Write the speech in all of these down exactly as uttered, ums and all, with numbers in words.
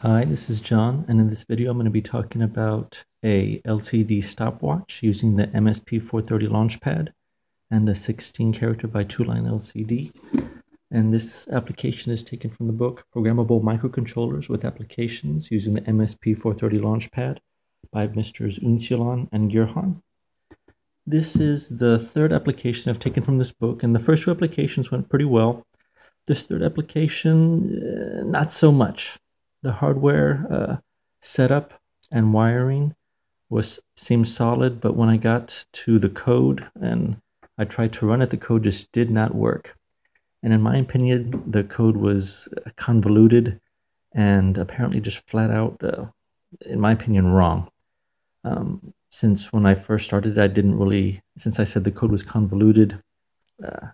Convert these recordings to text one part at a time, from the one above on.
Hi, this is John, and in this video I'm going to be talking about a L C D stopwatch using the M S P four thirty Launchpad and a sixteen character by two line L C D. And this application is taken from the book Programmable Microcontrollers with Applications using the M S P four thirty Launchpad by Misters Unsalan and Gurhan. This is the third application I've taken from this book, and the first two applications went pretty well. This third application, uh, not so much. The hardware uh, setup and wiring was seemed solid, but when I got to the code and I tried to run it, the code just did not work. And in my opinion, the code was convoluted and apparently just flat out, uh, in my opinion, wrong. Um, since when I first started, I didn't really, since I said the code was convoluted, uh,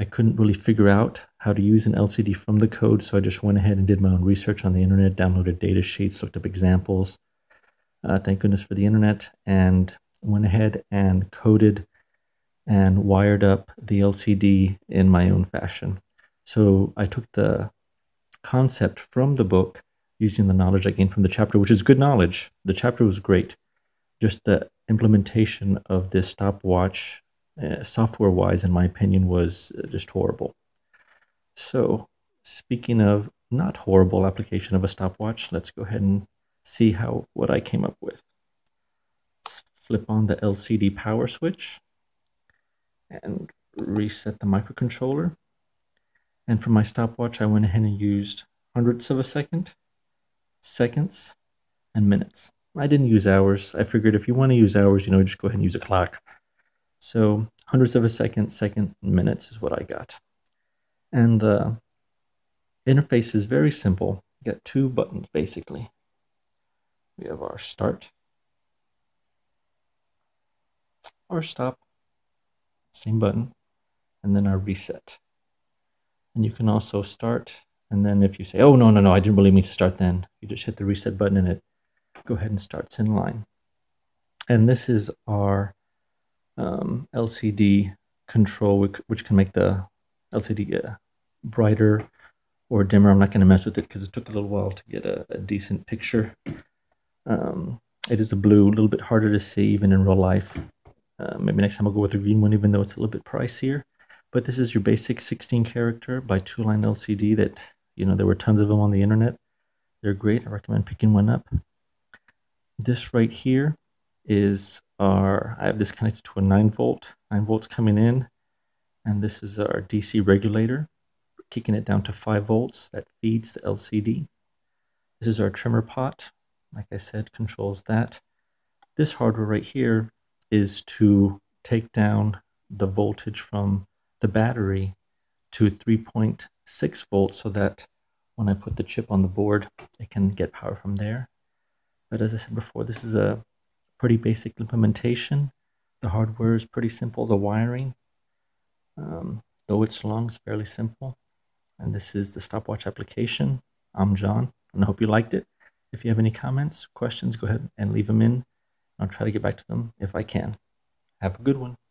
I couldn't really figure out how to use an L C D from the code, so I just went ahead and did my own research on the internet, downloaded data sheets, looked up examples, uh, thank goodness for the internet, and went ahead and coded and wired up the L C D in my own fashion. So I took the concept from the book using the knowledge I gained from the chapter, which is good knowledge. The chapter was great. Just the implementation of this stopwatch Uh, software-wise, in my opinion, was just horrible. So, speaking of not horrible application of a stopwatch, let's go ahead and see how what I came up with. Let's flip on the L C D power switch and reset the microcontroller. And for my stopwatch, I went ahead and used hundredths of a second, seconds, and minutes. I didn't use hours. I figured if you want to use hours, you know, just go ahead and use a clock. So hundredths of a second, second, minutes is what I got. And the interface is very simple. You got two buttons, basically. We have our start, our stop, same button, and then our reset. And you can also start, and then if you say, oh, no, no, no, I didn't really mean to start then, you just hit the reset button and it go ahead and starts in line. And this is our Um, L C D control, which, which can make the L C D uh, brighter or dimmer. I'm not going to mess with it because it took a little while to get a, a decent picture. Um, it is a blue, a little bit harder to see even in real life. Uh, maybe next time I'll go with the green one, even though it's a little bit pricier. But this is your basic sixteen character by two line L C D that, you know, there were tons of them on the internet. They're great. I recommend picking one up. This right here is our, I have this connected to a nine volt, nine volts coming in, and this is our D C regulator. We're kicking it down to five volts, that feeds the L C D. This is our trimmer pot, like I said, controls that. This hardware right here is to take down the voltage from the battery to three point six volts so that when I put the chip on the board, it can get power from there. But as I said before, this is a pretty basic implementation. The hardware is pretty simple. The wiring, um, though it's long, it's fairly simple. And this is the stopwatch application. I'm John, and I hope you liked it. If you have any comments, questions, go ahead and leave them in. I'll try to get back to them if I can. Have a good one.